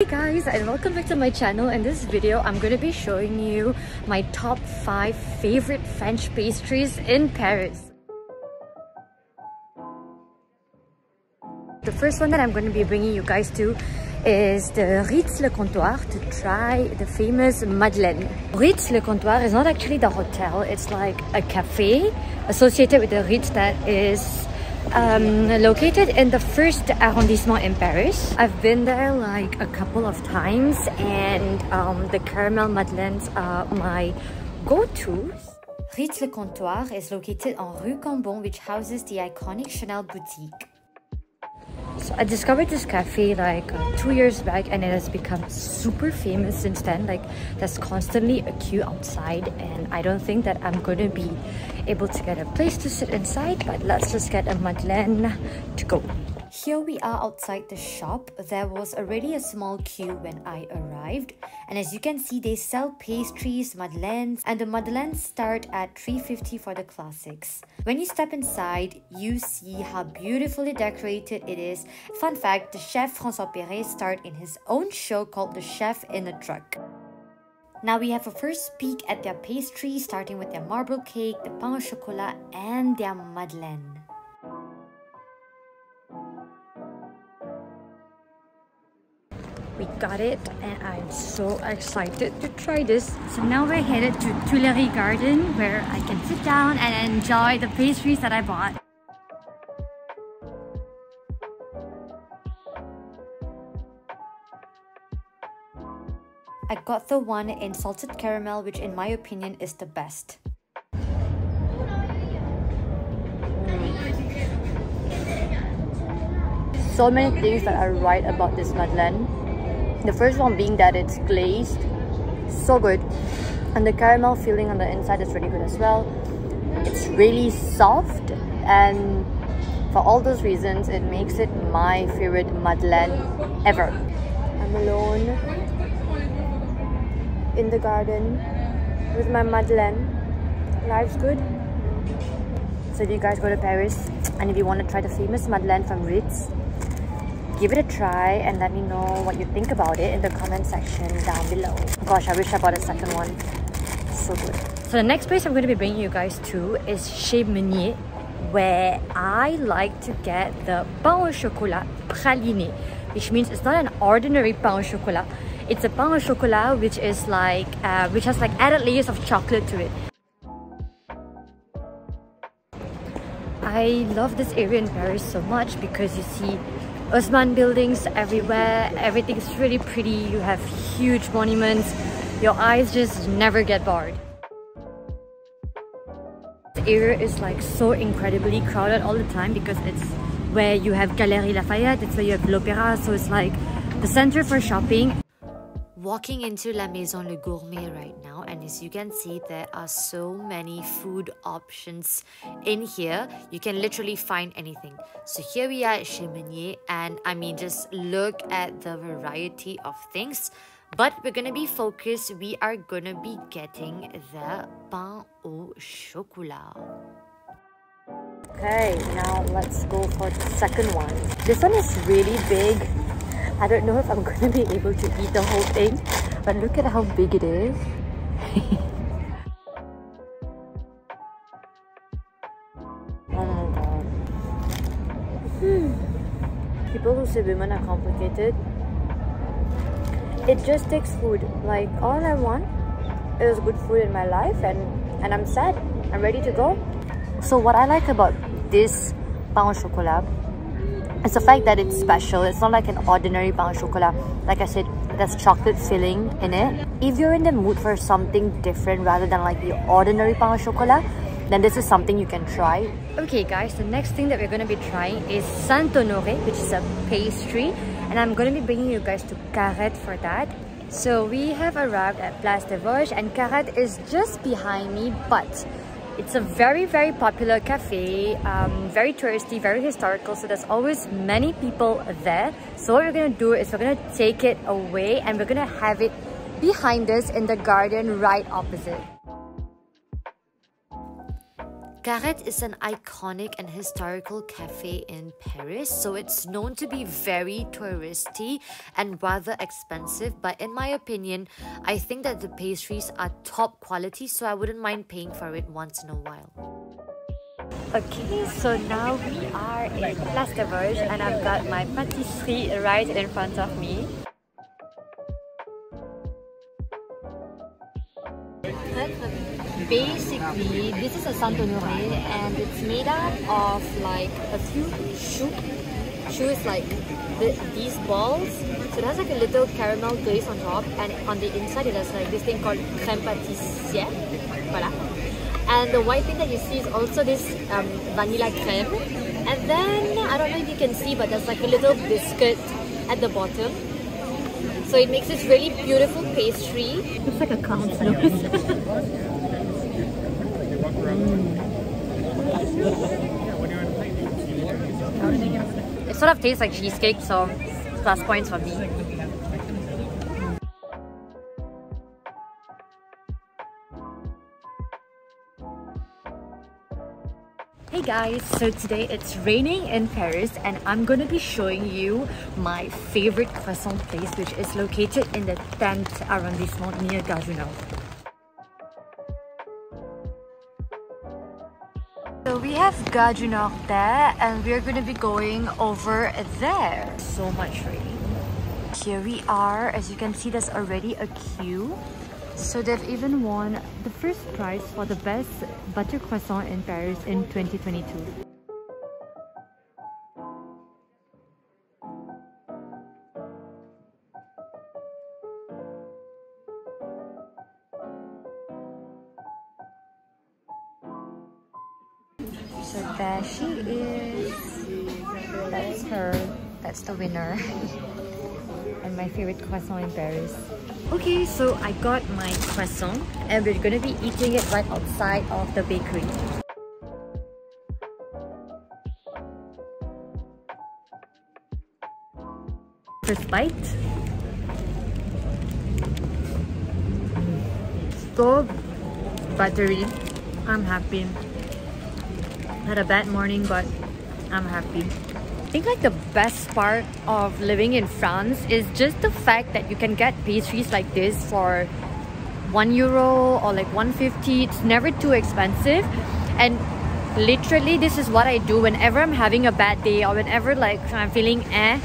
Hey guys, and welcome back to my channel. In this video I'm going to be showing you my top 5 favorite French pastries in Paris. The first one that I'm going to be bringing you guys to is the Ritz Le Comptoir to try the famous Madeleine. Ritz Le Comptoir is not actually the hotel, it's like a cafe associated with the Ritz that is located in the first arrondissement in Paris. I've been there like a couple of times, and the caramel madeleines are my go-tos. Ritz Le Comptoir is located on Rue Cambon, which houses the iconic Chanel boutique. So I discovered this cafe like 2 years back, and it has become super famous since then. Like, there's constantly a queue outside, and I don't think that I'm gonna be able to get a place to sit inside, but let's just get a Madeleine to go. Here we are outside the shop. There was already a small queue when I arrived, and as you can see, they sell pastries, madeleines, and the madeleines start at $3.50 for the classics. When you step inside, you see how beautifully decorated it is. Fun fact, the chef François Perret starred in his own show called The Chef in a Truck. Now we have a first peek at their pastry, starting with their marble cake, the pain au chocolat, and their madeleine. We got it, and I'm so excited to try this. So now we're headed to Tuileries Garden, where I can sit down and enjoy the pastries that I bought. I got the one in salted caramel, which in my opinion is the best. So many things that are right about this madeleine. The first one being that it's glazed, so good, and the caramel filling on the inside is really good as well. It's really soft, and for all those reasons it makes it my favorite madeleine ever. I'm alone in the garden with my madeleine. Life's good. So if you guys go to Paris and if you want to try the famous madeleine from Ritz, give it a try and let me know what you think about it in the comment section down below. Gosh, I wish I bought a second one. So good. So the next place I'm going to be bringing you guys to is Chez Meunier, where I like to get the pain au chocolat praliné, which means it's not an ordinary pain au chocolat. It's a pain au chocolat which is like which has like added layers of chocolate to it. I love this area in Paris so much because you see Haussmann buildings everywhere, everything's really pretty, you have huge monuments, your eyes just never get bored. The area is like so incredibly crowded all the time because it's where you have Galerie Lafayette, it's where you have L'Opera, so it's like the center for shopping. Walking into La Maison Le Gourmet right now, and as you can see, there are so many food options in here. You can literally find anything. So here we are at Chez Meunier, and I mean, just look at the variety of things. But we're gonna be focused. We are gonna be getting the pain au chocolat. Okay, now let's go for the second one. This one is really big. I don't know if I'm gonna be able to eat the whole thing, but look at how big it is. Oh my god. People who say women are complicated. It just takes food. Like, all I want is good food in my life, and I'm sad. I'm ready to go. So what I like about this pain au chocolat, it's the fact that it's special. It's not like an ordinary pain au chocolat. Like I said, there's chocolate filling in it. If you're in the mood for something different rather than like the ordinary pain au chocolat, then this is something you can try. Okay guys, the next thing that we're going to be trying is Saint-Honoré, which is a pastry. And I'm going to be bringing you guys to Carette for that. So we have arrived at Place des Vosges, and Carette is just behind me, but it's a very popular cafe, very touristy, very historical, so there's always many people there. So what we're going to do is we're going to take it away, and we're going to have it behind us in the garden right opposite. Carette is an iconic and historical cafe in Paris, so it's known to be very touristy and rather expensive, but in my opinion, I think that the pastries are top quality, so I wouldn't mind paying for it once in a while. Okay, so now we are in Place des Vosges and I've got my pâtisserie right in front of me. Basically, this is a Saint-Honoré and it's made up of like a few choux. Choux is like these balls. So it has like a little caramel glaze on top, and on the inside it has like this thing called crème pâtissière. Voilà. And the white thing that you see is also this vanilla crème. And then, I don't know if you can see, but there's like a little biscuit at the bottom. So it makes this really beautiful pastry. Looks like a cow's nose. It sort of tastes like cheesecake, so plus points for me. Hey guys, so today it's raining in Paris and I'm gonna be showing you my favorite croissant place, which is located in the 10th arrondissement near Gare du Nord. So we have Gare du Nord there and we're going to be going over there. So much rain. Here we are. As you can see, there's already a queue. So they've even won the first prize for the best butter croissant in Paris in 2022. So there she is. That's her. That's the winner. And my favorite croissant in Paris. Okay, so I got my croissant and we're gonna be eating it right outside of the bakery. First bite. So buttery. I'm happy. Had a bad morning, but I'm happy. I think like the best part of living in France is just the fact that you can get pastries like this for €1 or like 150. It's never too expensive, and literally this is what I do whenever I'm having a bad day or whenever like I'm feeling eh.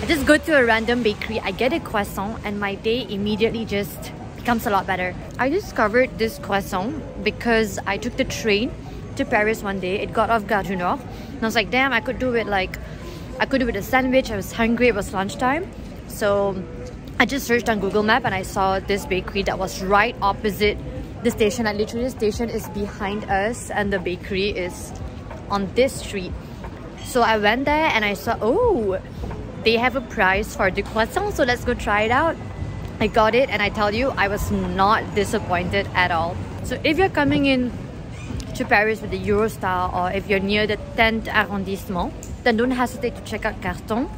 I just go to a random bakery, I get a croissant, and my day immediately just becomes a lot better. I discovered this croissant because I took the train to Paris one day. It got off Gare du Nord and I was like, damn, I could do it, like I could do it with a sandwich. I was hungry, it was lunchtime, so I just searched on Google Map and I saw this bakery that was right opposite the station. Like literally the station is behind us and the bakery is on this street. So I went there and I saw, oh, they have a prize for the croissant, so let's go try it out. I got it and I tell you, I was not disappointed at all. So if you're coming in to Paris with the Eurostar, or if you're near the 10th arrondissement, then don't hesitate to check out Carton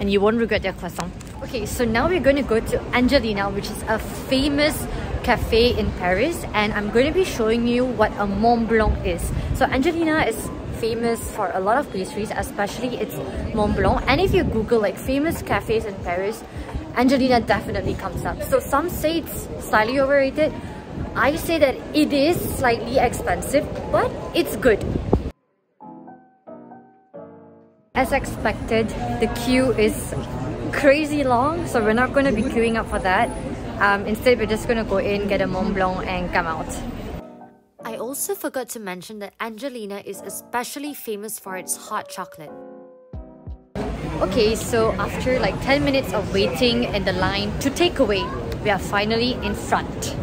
and you won't regret your croissant. Okay, so now we're going to go to Angelina, which is a famous cafe in Paris, and I'm going to be showing you what a Mont Blanc is. So Angelina is famous for a lot of pastries, especially its Mont Blanc, and if you Google like famous cafes in Paris, Angelina definitely comes up. So some say it's slightly overrated, I say that it is slightly expensive, but it's good. As expected, the queue is crazy long, so we're not going to be queuing up for that. Instead, we're just going to go in, get a Mont Blanc and come out. I also forgot to mention that Angelina is especially famous for its hot chocolate. Okay, so after like 10 minutes of waiting in the line to take away, we are finally in front.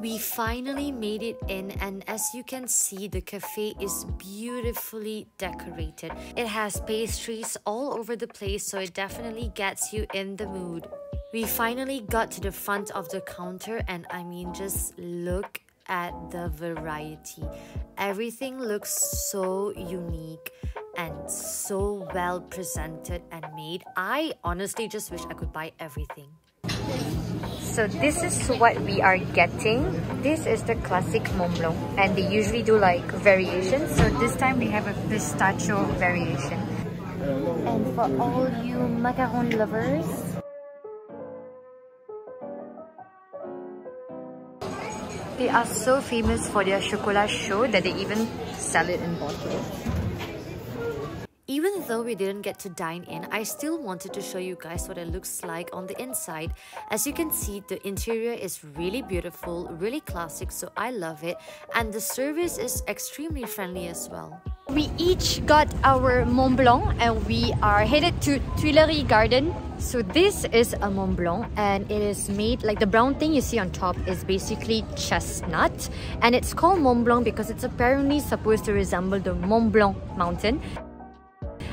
We finally made it in, and as you can see, the cafe is beautifully decorated. It has pastries all over the place, so it definitely gets you in the mood. We finally got to the front of the counter, and I mean, just look at the variety. Everything looks so unique and so well presented and made. I honestly just wish I could buy everything. So this is what we are getting. This is the classic Mont Blanc, and they usually do like variations. So this time we have a pistachio variation. And for all you macaron lovers, they are so famous for their chocolat chaud that they even sell it in bottles. Even though we didn't get to dine in, I still wanted to show you guys what it looks like on the inside. As you can see, the interior is really beautiful, really classic, so I love it. And the service is extremely friendly as well. We each got our Mont Blanc and we are headed to Tuileries Garden. So this is a Mont Blanc, and it is made, like the brown thing you see on top is basically chestnut, and it's called Mont Blanc because it's apparently supposed to resemble the Mont Blanc mountain.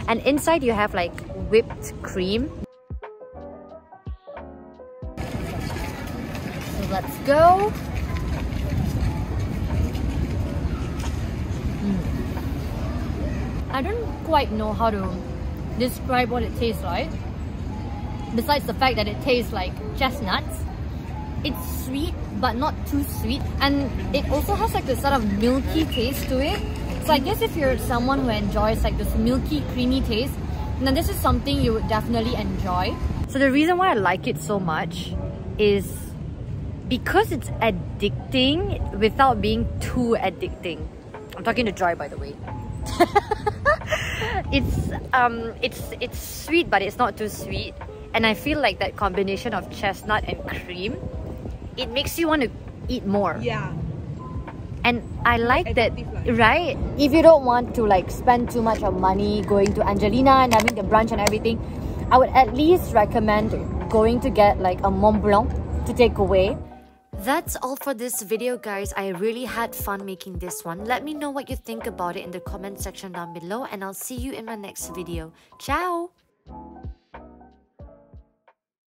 And inside you have like whipped cream. So let's go. I don't quite know how to describe what it tastes like. Besides the fact that it tastes like chestnuts, it's sweet but not too sweet, and it also has like this sort of milky taste to it. So I guess if you're someone who enjoys like this milky, creamy taste, then this is something you would definitely enjoy. So the reason why I like it so much is because it's addicting without being too addicting. I'm talking to Joy, by the way. It's sweet but it's not too sweet. And I feel like that combination of chestnut and cream, it makes you want to eat more. Yeah. And I like that, right? If you don't want to like spend too much of money going to Angelina and having the brunch and everything, I would at least recommend going to get like a Mont Blanc to take away. That's all for this video, guys. I really had fun making this one. Let me know what you think about it in the comment section down below, and I'll see you in my next video. Ciao!